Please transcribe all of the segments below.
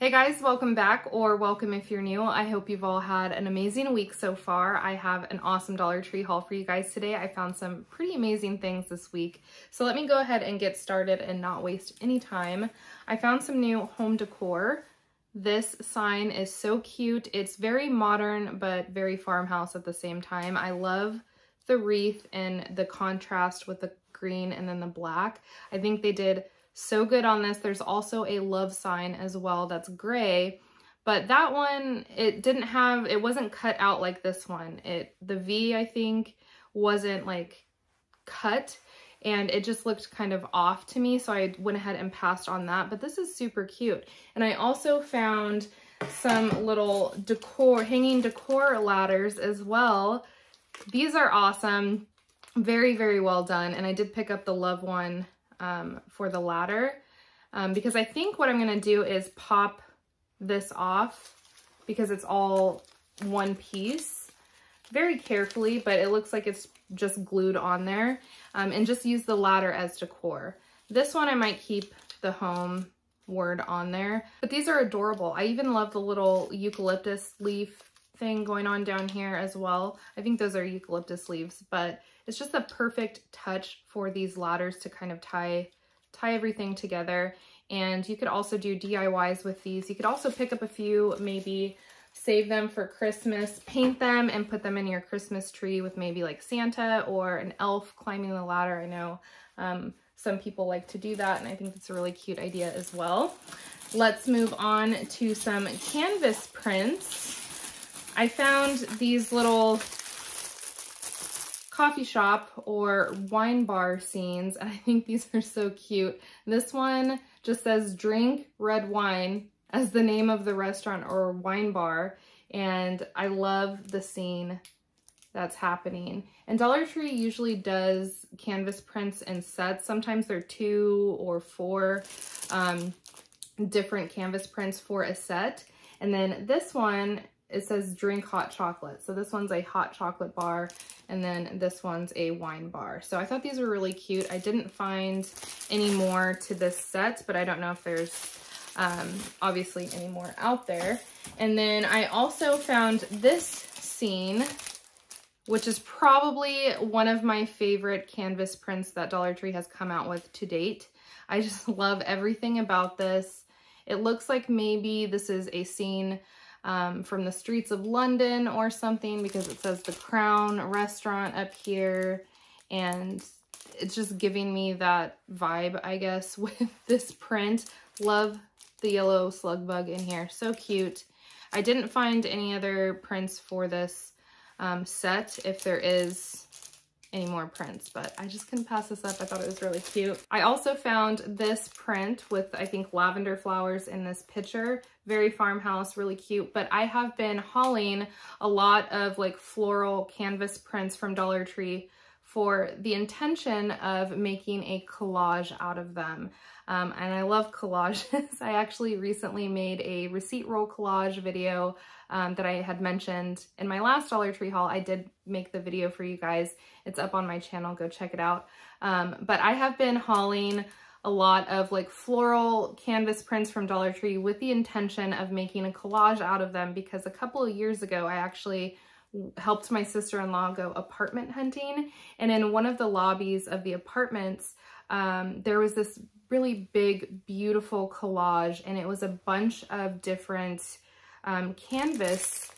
Hey guys, welcome back, or welcome if you're new. I hope you've all had an amazing week so far. I have an awesome Dollar Tree haul for you guys today. I found some pretty amazing things this week. So let me go ahead and get started and not waste any time. I found some new home decor. This sign is so cute. It's very modern, but very farmhouse at the same time. I love the wreath and the contrast with the green and then the black. I think they did so good on this. There's also a love sign as well that's gray, but that one, it wasn't cut out like this one. The V, I think, wasn't like cut, and it just looked kind of off to me, so I went ahead and passed on that, but this is super cute. And I also found some little decor, hanging decor ladders as well. These are awesome. Very, very well done, and I did pick up the love one for the ladder, because I think what I'm going to do is pop this off because it's all one piece very carefully, but it looks like it's just glued on there, and just use the ladder as decor. This one I might keep the home word on there, but these are adorable. I even love the little eucalyptus leaf thing going on down here as well. I think those are eucalyptus leaves, but it's just a perfect touch for these ladders to kind of tie everything together. And you could also do DIYs with these. You could also pick up a few, maybe save them for Christmas, paint them and put them in your Christmas tree with maybe like Santa or an elf climbing the ladder. I know some people like to do that, and I think it's a really cute idea as well. Let's move on to some canvas prints. I found these little coffee shop or wine bar scenes, and I think these are so cute. This one just says drink red wine as the name of the restaurant or wine bar, and I love the scene that's happening. And Dollar Tree usually does canvas prints in sets. Sometimes they're 2 or 4 different canvas prints for a set. And then this one, it says drink hot chocolate. So this one's a hot chocolate bar, and then this one's a wine bar. So I thought these were really cute. I didn't find any more to this set, but I don't know if there's obviously any more out there. And then I also found this scene, which is probably one of my favorite canvas prints that Dollar Tree has come out with to date. I just love everything about this. It looks like maybe this is a scene from the streets of London or something, because it says the Crown restaurant up here, and it's just giving me that vibe, I guess, with this print. Love the yellow slug bug in here, so cute. I didn't find any other prints for this set, if there is any more prints, but I just couldn't pass this up. I thought it was really cute. I also found this print with, I think, lavender flowers in this picture. Very farmhouse, really cute. But I have been hauling a lot of like floral canvas prints from Dollar Tree for the intention of making a collage out of them. And I love collages. I actually recently made a receipt roll collage video that I had mentioned in my last Dollar Tree haul. I did make the video for you guys. It's up on my channel, go check it out. But I have been hauling a lot of like floral canvas prints from Dollar Tree with the intention of making a collage out of them, because a couple of years ago, I actually helped my sister-in-law go apartment hunting, and in one of the lobbies of the apartments there was this really big beautiful collage, and it was a bunch of different canvas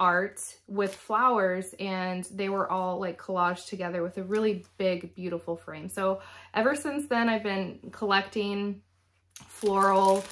art with flowers, and they were all like collaged together with a really big beautiful frame. So ever since then I've been collecting floral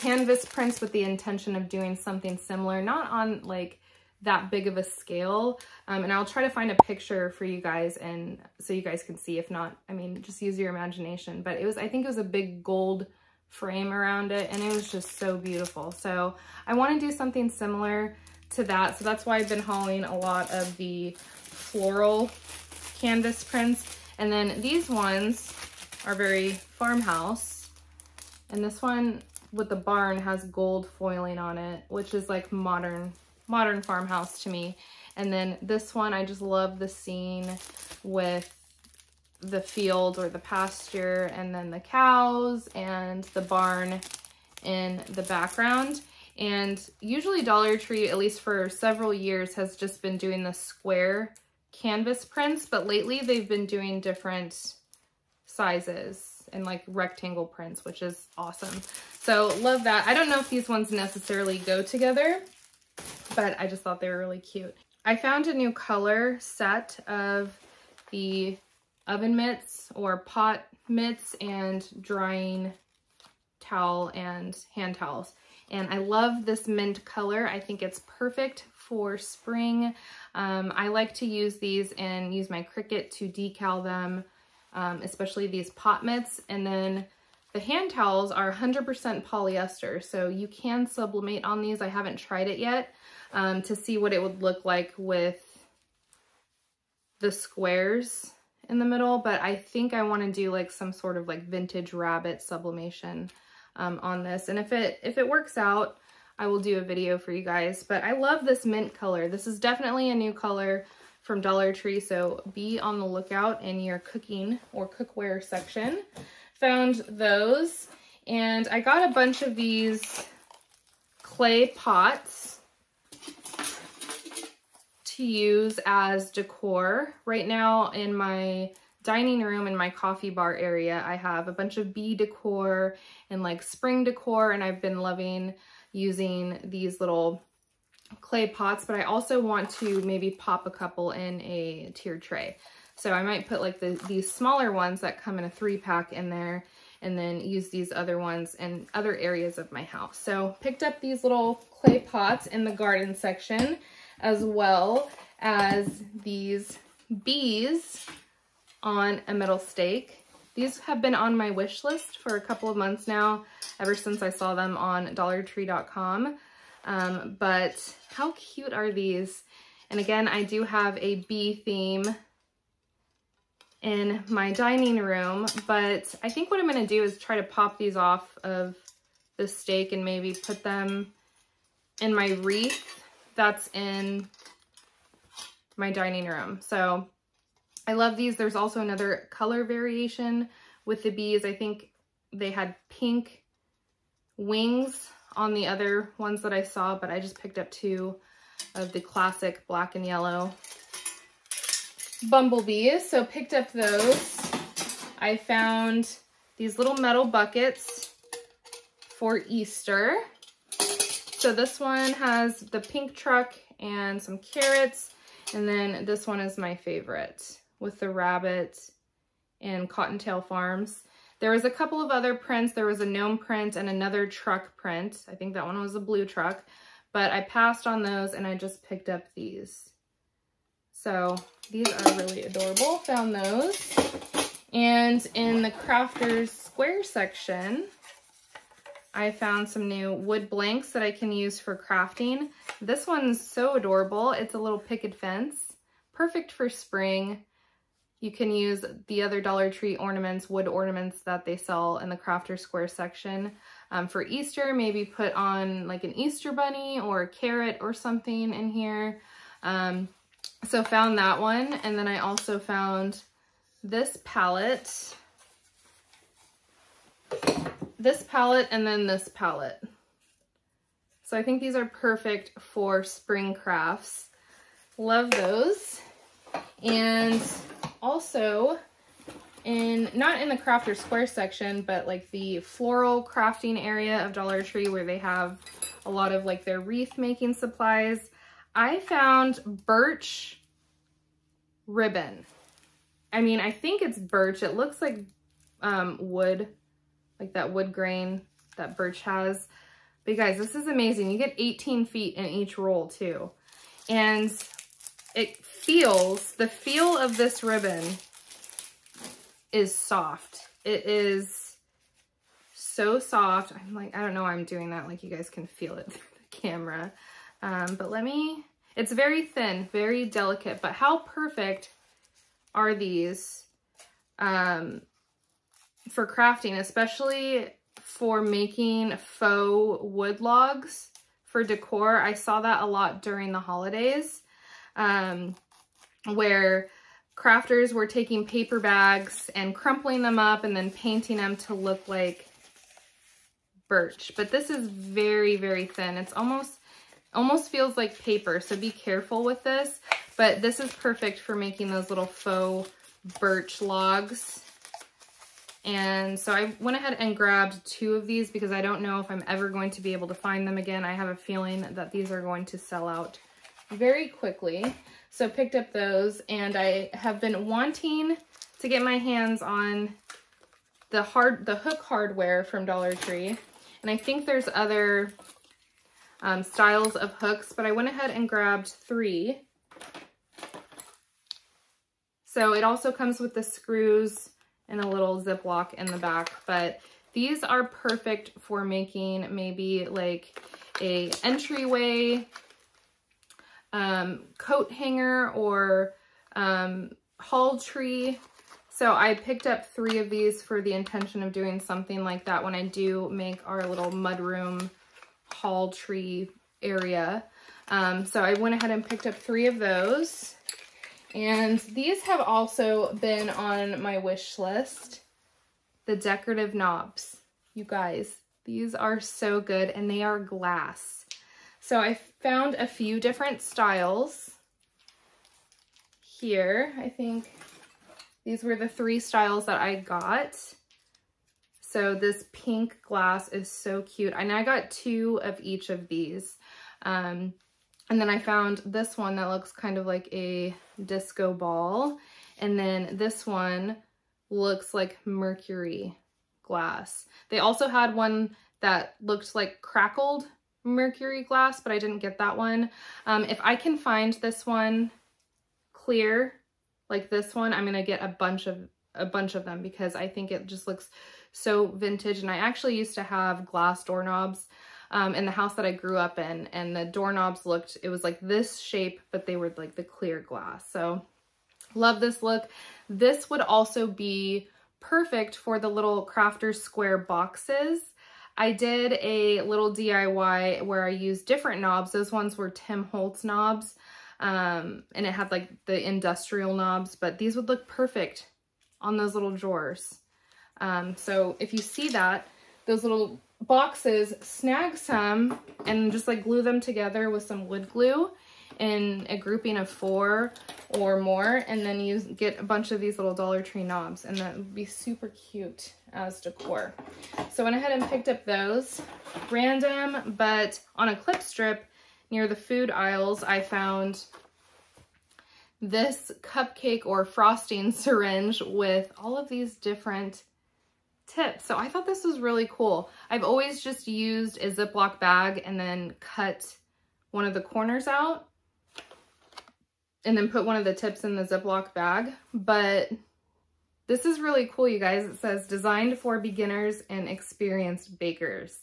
canvas prints with the intention of doing something similar, not on like that big of a scale, and I'll try to find a picture for you guys, and so you guys can see. If not, I mean, just use your imagination. But it was, I think it was a big gold frame around it, and it was just so beautiful. So I want to do something similar to that, so that's why I've been hauling a lot of the floral canvas prints. And then these ones are very farmhouse, and this one with the barn has gold foiling on it, which is like modern farmhouse to me. And then this one, I just love the scene with the field or the pasture, and then the cows and the barn in the background. And usually Dollar Tree, at least for several years, has just been doing the square canvas prints, but lately they've been doing different sizes and like rectangle prints, which is awesome. So love that. I don't know if these ones necessarily go together, but I just thought they were really cute. I found a new color set of the oven mitts or pot mitts and drying towel and hand towels. And I love this mint color. I think it's perfect for spring. I like to use these and use my Cricut to decal them, especially these pot mitts. And then the hand towels are 100% polyester, so you can sublimate on these. I haven't tried it yet to see what it would look like with the squares in the middle, but I think I want to do like some sort of like vintage rabbit sublimation on this. And if it works out, I will do a video for you guys. But I love this mint color. This is definitely a new color from Dollar Tree, so be on the lookout in your cooking or cookware section. Found those, and I got a bunch of these clay pots to use as decor. Right now in my dining room and my coffee bar area, I have a bunch of bee decor and like spring decor, and I've been loving using these little clay pots, but I also want to maybe pop a couple in a tiered tray. So I might put like these smaller ones that come in a 3-pack in there, and then use these other ones in other areas of my house. So picked up these little clay pots in the garden section, as well as these bees on a metal stake. These have been on my wish list for a couple of months now, ever since I saw them on DollarTree.com. But how cute are these? And again, I do have a bee theme in my dining room, but I think what I'm going to do is try to pop these off of the stake and maybe put them in my wreath that's in my dining room. So I love these. There's also another color variation with the bees. I think they had pink wings on the other ones that I saw, but I just picked up two of the classic black and yellow bumblebees, so picked up those. I found these little metal buckets for Easter. So this one has the pink truck and some carrots, and then this one is my favorite with the rabbit and Cottontail Farms. There was a couple of other prints. There was a gnome print and another truck print. I think that one was a blue truck, but I passed on those and I just picked up these. So these are really adorable. Found those. And in the Crafter's Square section, I found some new wood blanks that I can use for crafting. This one's so adorable. It's a little picket fence. Perfect for spring. You can use the other Dollar Tree ornaments, wood ornaments that they sell in the Crafter's Square section. For Easter, maybe put on like an Easter bunny or a carrot or something in here. So found that one, and then I also found this palette. This palette, and then this palette. So I think these are perfect for spring crafts. Love those. And also, not in the Crafter's Square section, but like the floral crafting area of Dollar Tree where they have a lot of like their wreath making supplies, I found birch ribbon. I mean, I think it's birch. It looks like wood, like that wood grain that birch has. But you guys, this is amazing. You get 18 feet in each roll too. And it feels, the feel of this ribbon is soft. It is so soft. I'm like, I don't know why I'm doing that. Like you guys can feel it through the camera. But it's very thin, very delicate, but how perfect are these for crafting, especially for making faux wood logs for decor. I saw that a lot during the holidays where crafters were taking paper bags and crumpling them up and then painting them to look like birch, but this is very, very thin. It's almost feels like paper, so be careful with this, but this is perfect for making those little faux birch logs. And so I went ahead and grabbed two of these because I don't know if I'm ever going to be able to find them again. I have a feeling that these are going to sell out very quickly. So picked up those, and I have been wanting to get my hands on the hook hardware from Dollar Tree. And I think there's other styles of hooks, but I went ahead and grabbed three. So it also comes with the screws and a little Ziploc in the back, but these are perfect for making maybe like a entryway coat hanger or haul tree. So I picked up three of these for the intention of doing something like that when I do make our little mudroom haul tree area. So I went ahead and picked up three of those. And these have also been on my wish list. The decorative knobs. You guys, these are so good, and they are glass. So I found a few different styles here. I think these were the three styles that I got. So this pink glass is so cute. And I got two of each of these. And then I found this one that looks kind of like a disco ball. And then this one looks like mercury glass. They also had one that looked like crackled mercury glass, but I didn't get that one. If I can find this one clear, like this one, I'm gonna get a bunch of them because I think it just looks so vintage. And I actually used to have glass doorknobs in the house that I grew up in, and the doorknobs looked, it was like this shape, but they were like the clear glass. So love this look. This would also be perfect for the little Crafter's Square boxes. I did a little DIY where I used different knobs. Those ones were Tim Holtz knobs, and it had like the industrial knobs, but these would look perfect on those little drawers. So if you see that, those little boxes, snag some and just like glue them together with some wood glue in a grouping of four or more, and then you get a bunch of these little Dollar Tree knobs, and that would be super cute as decor. So I went ahead and picked up those. Random, but on a clip strip near the food aisles, I found this cupcake or frosting syringe with all of these different tips. So I thought this was really cool. I've always just used a Ziploc bag and then cut one of the corners out and then put one of the tips in the Ziploc bag. But this is really cool, you guys. It says designed for beginners and experienced bakers.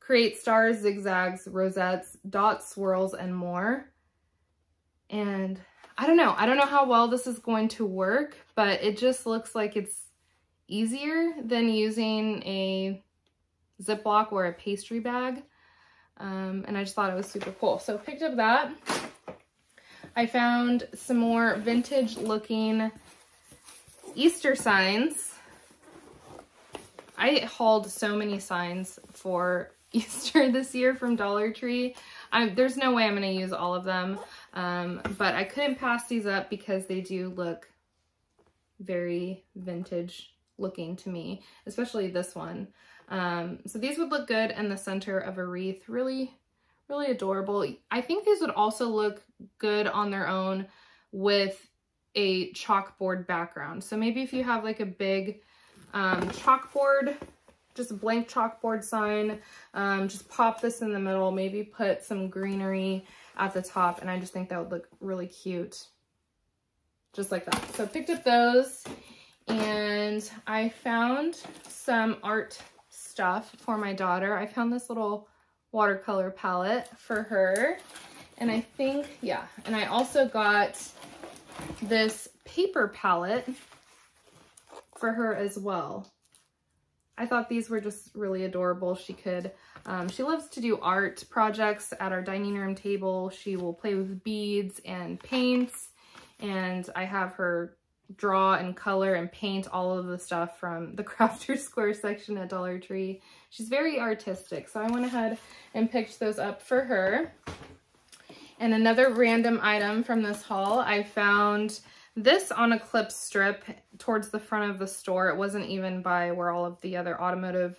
Create stars, zigzags, rosettes, dots, swirls, and more. And I don't know how well this is going to work, but it just looks like it's easier than using a Ziploc or a pastry bag. And I just thought it was super cool. So picked up that. I found some more vintage looking Easter signs. I hauled so many signs for Easter this year from Dollar Tree. There's no way I'm going to use all of them. But I couldn't pass these up because they do look very vintage looking to me, especially this one. So these would look good in the center of a wreath. Really, really adorable. I think these would also look good on their own with a chalkboard background. So maybe if you have like a big chalkboard, just a blank chalkboard sign, just pop this in the middle, maybe put some greenery at the top, and I just think that would look really cute. Just like that. So picked up those. And I found some art stuff for my daughter. I found this little watercolor palette for her. And I think, yeah. And I also got this paper palette for her as well. I thought these were just really adorable. She loves to do art projects at our dining room table. She will play with beads and paints. And I have her draw and color and paint all of the stuff from the Crafter's Square section at Dollar Tree. She's very artistic, so I went ahead and picked those up for her. And another random item from this haul, I found this on a clip strip towards the front of the store. It wasn't even by where all of the other automotive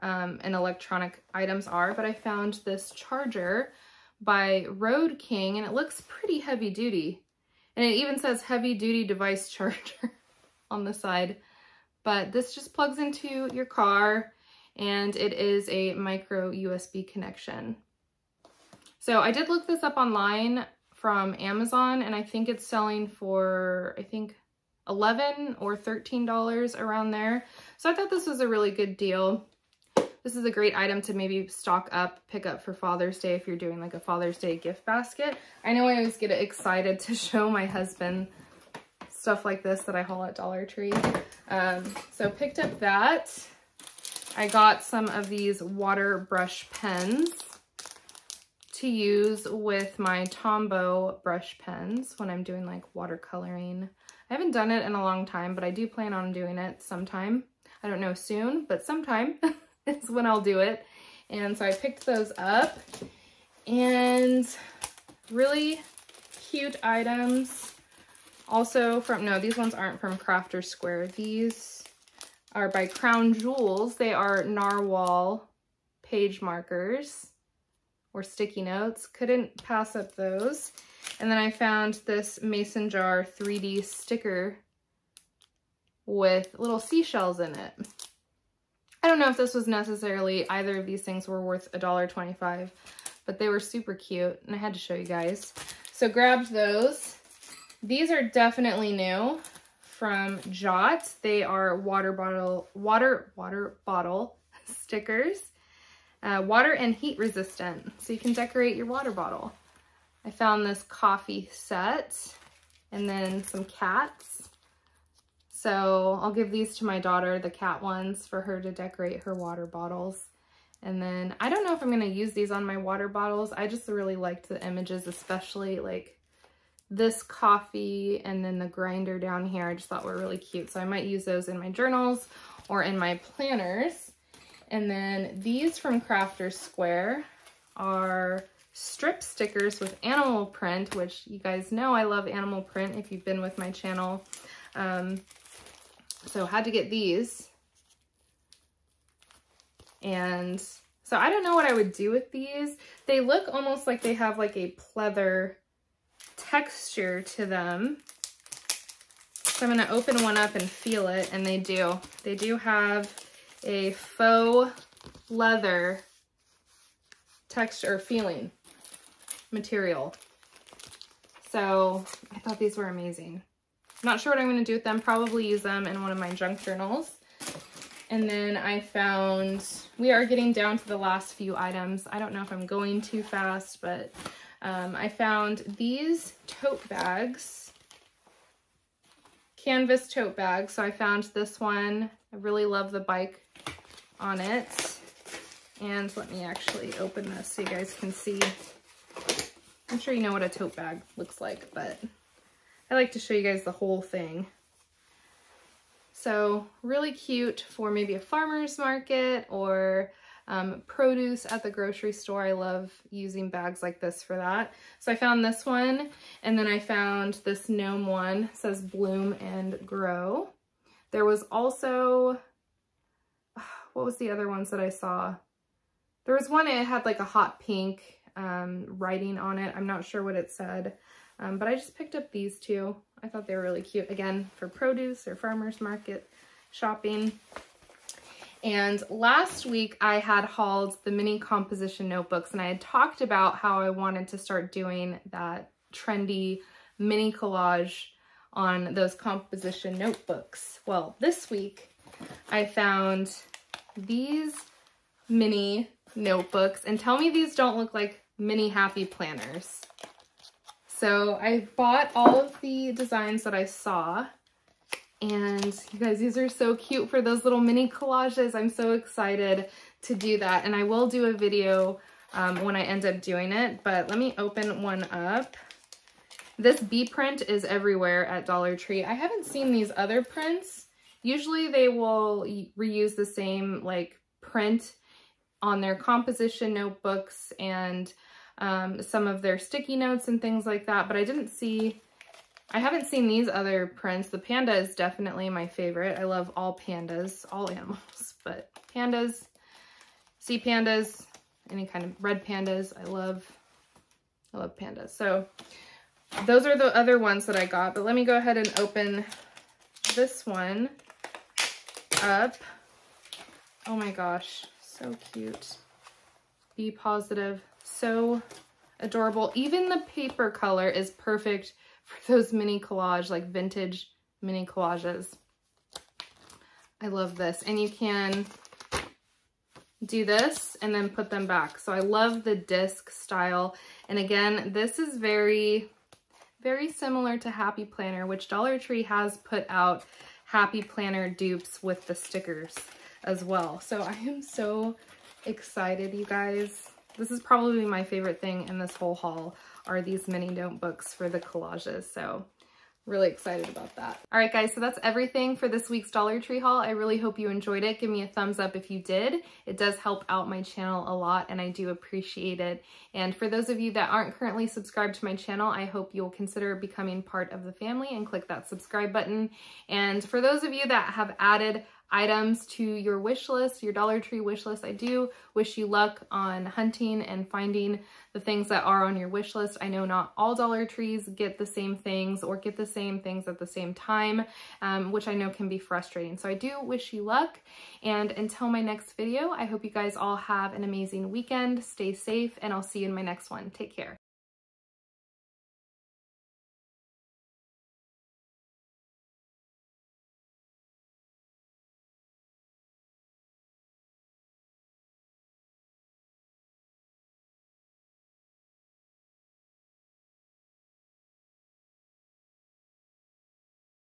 and electronic items are, but I found this charger by Road King, and it looks pretty heavy duty. And it even says heavy duty device charger on the side. But this just plugs into your car, and it is a micro USB connection. So I did look this up online from Amazon, and I think it's selling for, I think, $11 or $13 around there. So I thought this was a really good deal. This is a great item to maybe stock up, pick up for Father's Day if you're doing like a Father's Day gift basket. I know I always get excited to show my husband stuff like this that I haul at Dollar Tree. So picked up that. I got some of these water brush pens to use with my Tombow brush pens when I'm doing like watercoloring. I haven't done it in a long time, but I do plan on doing it sometime. I don't know soon, but sometime. It's when I'll do it. And so I picked those up, and really cute items also from, no, these ones aren't from Crafter's Square. These are by Crown Jewels. They are narwhal page markers or sticky notes. Couldn't pass up those. And then I found this mason jar 3D sticker with little seashells in it. I don't know if this was necessarily, either of these things were worth $1.25, but they were super cute, and I had to show you guys. So grabbed those. These are definitely new from Jot. They are water bottle stickers, water and heat resistant, so you can decorate your water bottle. I found this coffee set, and then some cats. So I'll give these to my daughter, the cat ones, for her to decorate her water bottles. And then I don't know if I'm going to use these on my water bottles. I just really liked the images, especially like this coffee and then the grinder down here. I just thought were really cute. So I might use those in my journals or in my planners. And then these from Crafter's Square are strip stickers with animal print, which you guys know I love animal print if you've been with my channel. So had to get these. And so I don't know what I would do with these. They look almost like they have like a pleather texture to them. So I'm going to open one up and feel it. And they do. They do have a faux leather texture or feeling material. So I thought these were amazing. Not sure what I'm going to do with them. Probably use them in one of my junk journals. And then I found, we are getting down to the last few items. I don't know if I'm going too fast, but I found these tote bags. Canvas tote bags. So I found this one. I really love the bike on it. And let me actually open this so you guys can see. I'm sure you know what a tote bag looks like, but I like to show you guys the whole thing. So really cute for maybe a farmer's market or produce at the grocery store. I love using bags like this for that. So I found this one, and then I found this gnome one. It says Bloom and Grow. There was also, what was the other ones that I saw? There was one, it had like a hot pink writing on it. I'm not sure what it said. But I just picked up these two. I thought they were really cute, again, for produce or farmer's market shopping. And last week I had hauled the mini composition notebooks, and I had talked about how I wanted to start doing that trendy mini collage on those composition notebooks. Well, this week I found these mini notebooks, and tell me these don't look like mini Happy Planners. So I bought all of the designs that I saw, and you guys, these are so cute for those little mini collages. I'm so excited to do that, and I will do a video when I end up doing it, but let me open one up. This B print is everywhere at Dollar Tree. I haven't seen these other prints. Usually they will reuse the same like print on their composition notebooks and some of their sticky notes and things like that, but I haven't seen these other prints. The panda is definitely my favorite. I love all pandas, all animals, but pandas, sea pandas, any kind of red pandas. I love pandas. So those are the other ones that I got, but let me go ahead and open this one up. Oh my gosh, so cute. Be positive, so adorable. Even the paper color is perfect for those mini collage, like vintage mini collages. I love this. And you can do this and then put them back. So I love the disc style. And again, this is very, very similar to Happy Planner, which Dollar Tree has put out Happy Planner dupes with the stickers as well. So I am so excited, you guys. This is probably my favorite thing in this whole haul are these mini notebooks for the collages. So really excited about that. All right, guys, so that's everything for this week's Dollar Tree haul. I really hope you enjoyed it. Give me a thumbs up if you did. It does help out my channel a lot, and I do appreciate it. And for those of you that aren't currently subscribed to my channel, I hope you'll consider becoming part of the family and click that subscribe button. And for those of you that have added items to your wish list, your Dollar Tree wish list, I do wish you luck on hunting and finding the things that are on your wish list. I know not all Dollar Trees get the same things or get the same things at the same time, which I know can be frustrating. So I do wish you luck. And until my next video, I hope you guys all have an amazing weekend. Stay safe, and I'll see you in my next one. Take care.